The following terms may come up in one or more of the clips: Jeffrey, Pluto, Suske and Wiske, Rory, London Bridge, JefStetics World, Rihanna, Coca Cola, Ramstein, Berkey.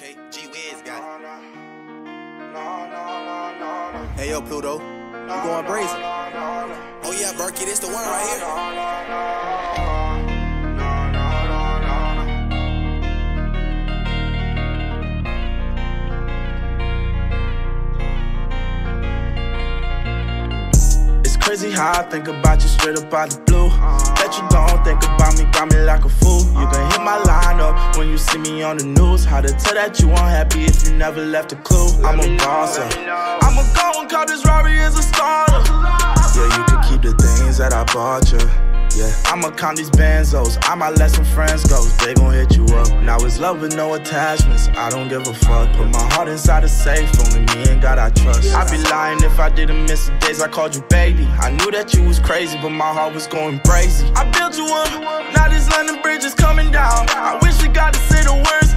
Okay, G-Wiz got it. No. Hey, yo, Pluto. You going brazen? Oh, yeah, Berkey, this the one right here. It's crazy how I think about you straight up out the blue. That you don't think about me got me like a fool. You can hit my line up when you see me on the news. How to tell that you unhappy if you never left a clue. I'm a boss, I'm a go and call this Rory is a starter. Yeah, you can keep the things that I bought you. Yeah, I'ma count these Benzos, I might let some friends go. They gon' hit you up, now it's love with no attachments. I don't give a fuck, put my heart inside a safe. Only me and God I trust. I'd be lying if I didn't miss the days I called you baby. I knew that you was crazy, but my heart was going crazy. I built you up, now this London Bridge is coming down. I wish we got to say the words.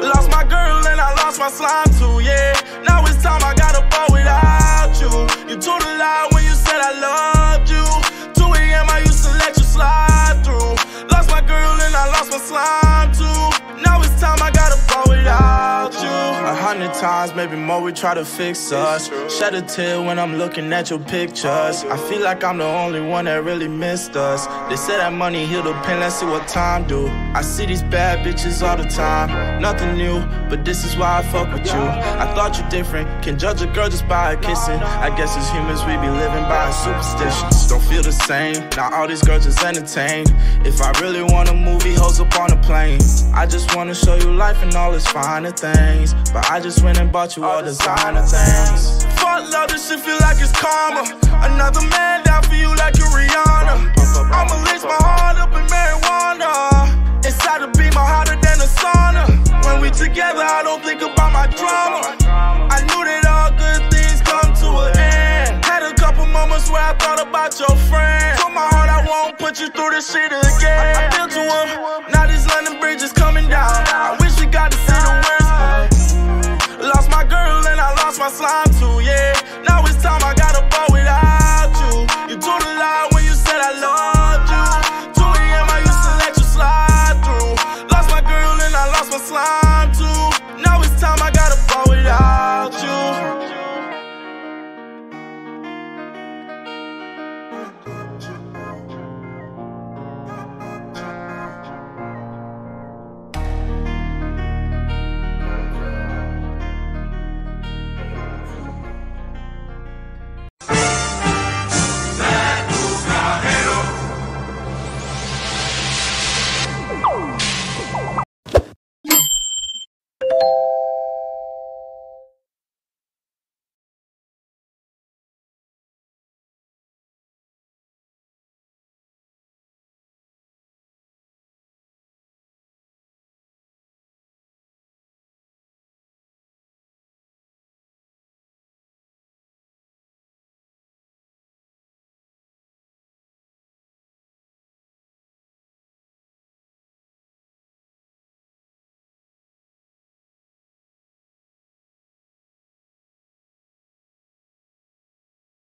Lost my girl and I lost my slime too, yeah. Now it's time I gotta ball without you. You told a lie when you said I loved you. 2 AM I used to let you slide through. Lost my girl and I lost my slime too. Now it's time I gotta ball without you. 100 times, maybe more, we try to fix us. Shed a tear when I'm looking at your pictures. I feel like I'm the only one that really missed us. They say that money heal the pain, let's see what time do. I see these bad bitches all the time. Nothing new, but this is why I fuck with you. I thought you different, can't judge a girl just by her kissing. I guess as humans we be living by superstitions. Don't feel the same, now all these girls just entertained. If I really want a movie, hoes up on a plane. I just wanna show you life and all its finer things, but I just went and bought you all designer things. Fuck love, this shit feel like it's karma. Another man down for you like you're Rihanna. I'ma lace my heart up in marijuana. Inside the beam, I'm hotter than a sauna. When we together, I don't think about my drama. I knew that all good things come to an end. Had a couple moments where I thought about your friend. Told my heart I won't put you through this shit again. I built you up, now this London Bridge is coming down. I wish we got to see the world. Lost my girl and I lost my slime too, yeah. Now it's time I gotta ball without you. You told a lie when you said I loved you. 2 AM I used to let you slide through. Lost my girl and I lost my slime.